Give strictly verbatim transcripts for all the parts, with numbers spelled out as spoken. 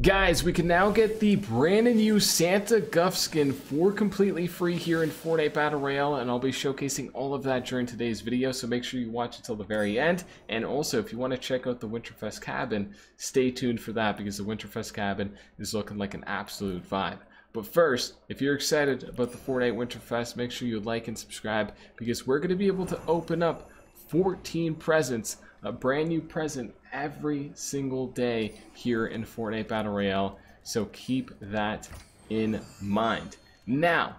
Guys, we can now get the brand new Santa Guff skin for completely free here in Fortnite Battle Royale, and I'll be showcasing all of that during today's video, so make sure you watch until the very end. And also, if you want to check out the Winterfest cabin, stay tuned for that, because the Winterfest cabin is looking like an absolute vibe. But first, if you're excited about the Fortnite Winterfest, make sure you like and subscribe, because we're going to be able to open up fourteen presents, a brand new present every single day here in Fortnite Battle Royale, so keep that in mind. Now,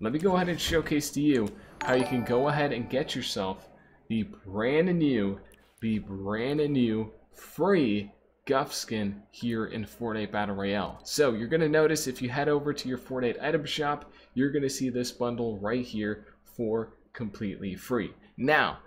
let me go ahead and showcase to you how you can go ahead and get yourself the brand new, the brand new free Guff skin here in Fortnite Battle Royale. So you're gonna notice if you head over to your Fortnite item shop, you're gonna see this bundle right here for completely free. Now,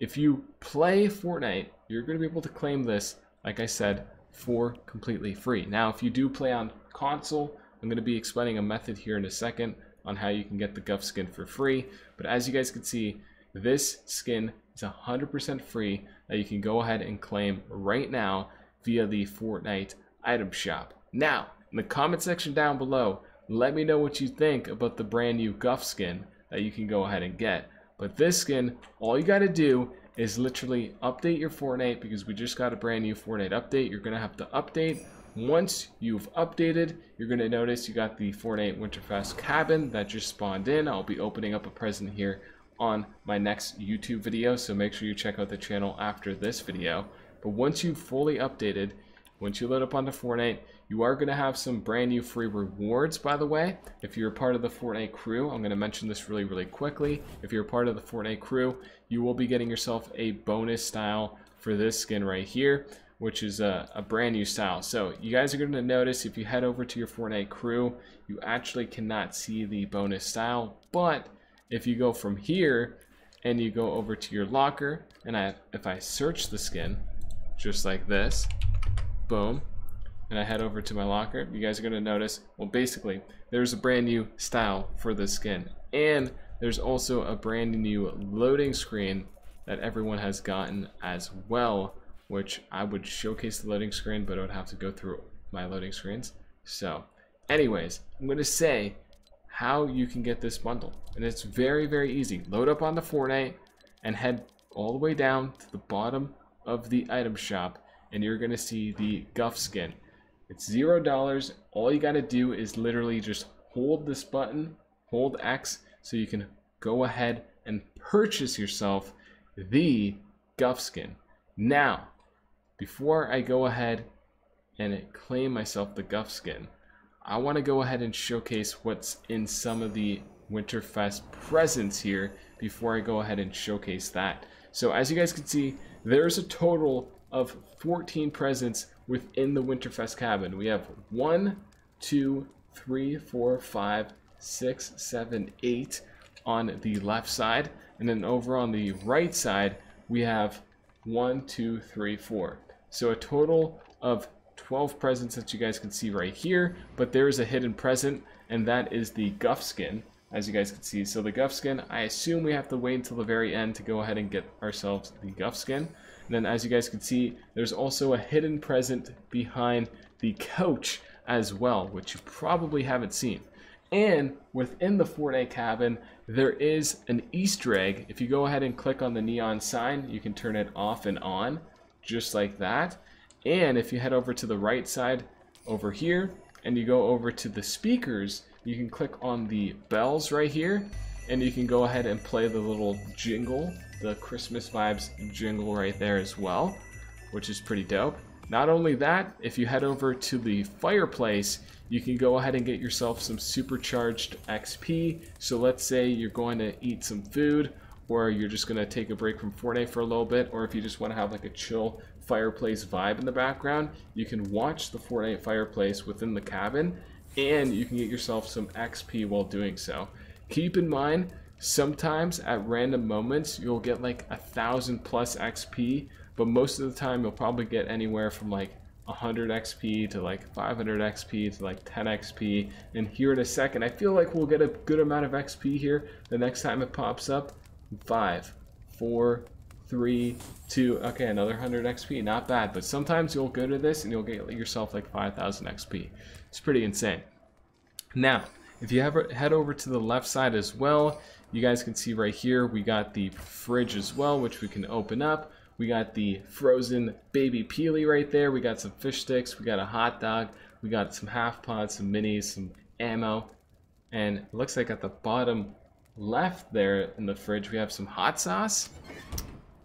if you play Fortnite, you're going to be able to claim this, like I said, for completely free. Now, if you do play on console, I'm going to be explaining a method here in a second on how you can get the Guff skin for free. But as you guys can see, this skin is one hundred percent free that you can go ahead and claim right now via the Fortnite item shop. Now, in the comment section down below, let me know what you think about the brand new Guff skin that you can go ahead and get. But this skin, all you gotta do is literally update your Fortnite, because we just got a brand new Fortnite update. You're gonna have to update. Once you've updated, you're gonna notice you got the Fortnite Winterfest cabin that just spawned in. I'll be opening up a present here on my next YouTube video, so make sure you check out the channel after this video. But once you've fully updated, once you load up onto Fortnite, you are gonna have some brand new free rewards, by the way. If you're a part of the Fortnite crew, I'm gonna mention this really, really quickly. If you're a part of the Fortnite crew, you will be getting yourself a bonus style for this skin right here, which is a, a brand new style. So you guys are gonna notice if you head over to your Fortnite crew, you actually cannot see the bonus style. But if you go from here and you go over to your locker, and I, if I search the skin, just like this, boom, and I head over to my locker, you guys are gonna notice, well, basically there's a brand new style for this skin, and there's also a brand new loading screen that everyone has gotten as well, which I would showcase the loading screen, but I would have to go through my loading screens. So anyways, I'm gonna say how you can get this bundle, and it's very, very easy. Load up on the Fortnite and head all the way down to the bottom of the item shop, and you're gonna see the Guff skin. It's zero dollars. All you gotta do is literally just hold this button, hold X, so you can go ahead and purchase yourself the Guff skin. Now, before I go ahead and claim myself the Guff skin, I wanna go ahead and showcase what's in some of the Winterfest presents here before I go ahead and showcase that. So as you guys can see, there's a total of fourteen presents within the Winterfest cabin. We have one, two, three, four, five, six, seven, eight on the left side, and then over on the right side we have one, two, three, four. So a total of twelve presents that you guys can see right here, but there is a hidden present, and that is the Guff skin, as you guys can see. So the Guff skin, I assume we have to wait until the very end to go ahead and get ourselves the Guff skin. And then as you guys can see, there's also a hidden present behind the couch as well, which you probably haven't seen. And within the Fortnite cabin, there is an Easter egg. If you go ahead and click on the neon sign, you can turn it off and on, just like that. And if you head over to the right side over here, and you go over to the speakers, you can click on the bells right here, and you can go ahead and play the little jingle, the Christmas vibes jingle right there as well, which is pretty dope. Not only that, if you head over to the fireplace, you can go ahead and get yourself some supercharged X P. So let's say you're going to eat some food, or you're just gonna take a break from Fortnite for a little bit, or if you just wanna have like a chill fireplace vibe in the background, you can watch the Fortnite fireplace within the cabin, and you can get yourself some X P while doing so. Keep in mind, sometimes at random moments you'll get like a thousand plus X P, but most of the time you'll probably get anywhere from like one hundred X P to like five hundred X P to like ten X P. And here in a second, I feel like we'll get a good amount of X P here the next time it pops up. Five, four, three, two, okay, another one hundred X P, not bad. But sometimes you'll go to this and you'll get yourself like five thousand X P. It's pretty insane. Now, if you ever head over to the left side as well, you guys can see right here, we got the fridge as well, which we can open up. We got the frozen baby Peely right there. We got some fish sticks, we got a hot dog, we got some half pods, some minis, some ammo. And it looks like at the bottom left there in the fridge, we have some hot sauce.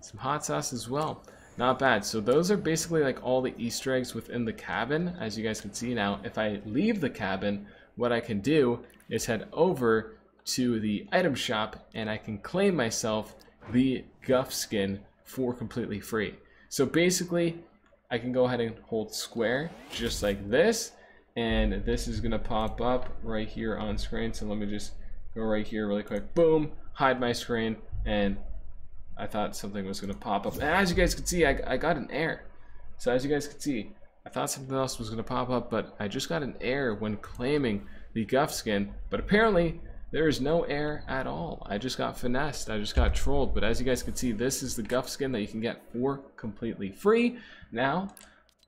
Some hot sauce as well. Not bad. So those are basically like all the Easter eggs within the cabin, as you guys can see now. If I leave the cabin, what I can do is head over to the item shop and I can claim myself the Guff skin for completely free. So basically, I can go ahead and hold square just like this, and this is gonna pop up right here on screen. So let me just go right here really quick, boom, hide my screen, and I thought something was gonna pop up. And as you guys can see, I, I got an error. So as you guys can see, I thought something else was gonna pop up, but I just got an error when claiming the Guff skin, but apparently there is no error at all. I just got finessed, I just got trolled. But as you guys can see, this is the Guff skin that you can get for completely free. Now,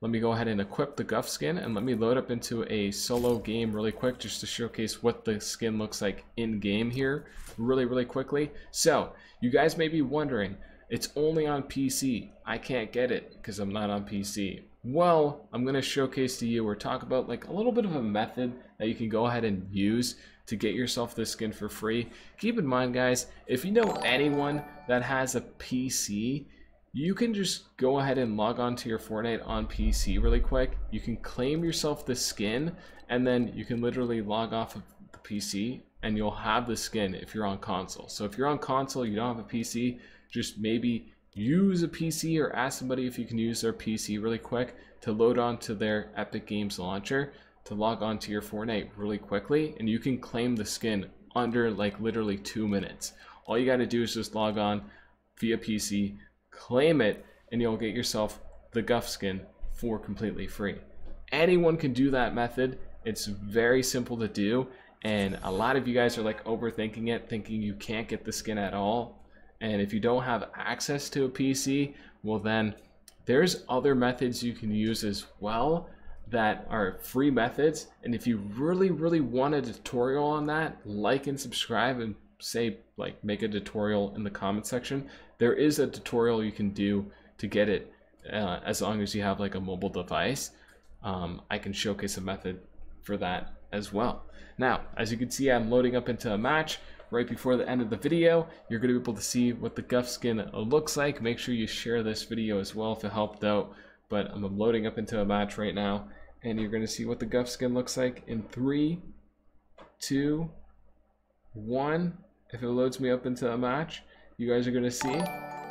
let me go ahead and equip the Guff skin, and let me load up into a solo game really quick just to showcase what the skin looks like in game here really, really quickly. So you guys may be wondering, it's only on P C. I can't get it because I'm not on P C. Well, I'm going to showcase to you or talk about like a little bit of a method that you can go ahead and use to get yourself this skin for free. Keep in mind, guys, if you know anyone that has a P C, you can just go ahead and log on to your Fortnite on P C really quick. You can claim yourself the skin, and then you can literally log off of the P C and you'll have the skin if you're on console. So if you're on console, you don't have a P C, just maybe use a P C or ask somebody if you can use their P C really quick to load onto their Epic Games launcher to log onto your Fortnite really quickly, and you can claim the skin under like literally two minutes. All you got to do is just log on via P C, claim it, and you'll get yourself the Guff skin for completely free. Anyone can do that method. It's very simple to do, and a lot of you guys are like overthinking it, thinking you can't get the skin at all. And if you don't have access to a P C, well then there's other methods you can use as well that are free methods. And if you really, really want a tutorial on that, like and subscribe and say like make a tutorial in the comment section. There is a tutorial you can do to get it uh, as long as you have like a mobile device. Um, I can showcase a method for that as well. Now, as you can see, I'm loading up into a match. Right before the end of the video, you're going to be able to see what the Guff skin looks like. Make sure you share this video as well if it helped out. But I'm loading up into a match right now, and you're going to see what the Guff skin looks like in three, two, one. If it loads me up into a match, you guys are going to see.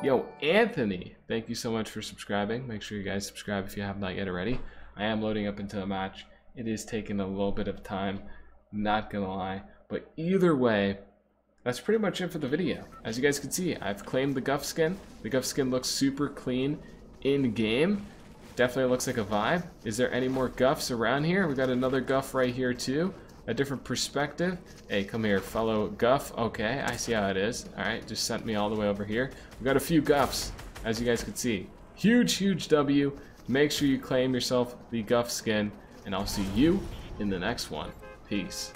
Yo, Anthony, thank you so much for subscribing. Make sure you guys subscribe if you have not yet already. I am loading up into a match. It is taking a little bit of time, not going to lie. But either way, that's pretty much it for the video. As you guys can see, I've claimed the Guff skin. The Guff skin looks super clean in game. Definitely looks like a vibe. Is there any more Guffs around here? We got another Guff right here too. A different perspective. Hey, come here, fellow Guff. Okay, I see how it is. All right, just sent me all the way over here. We got a few Guffs, as you guys can see. Huge, huge W. Make sure you claim yourself the Guff skin, and I'll see you in the next one. Peace.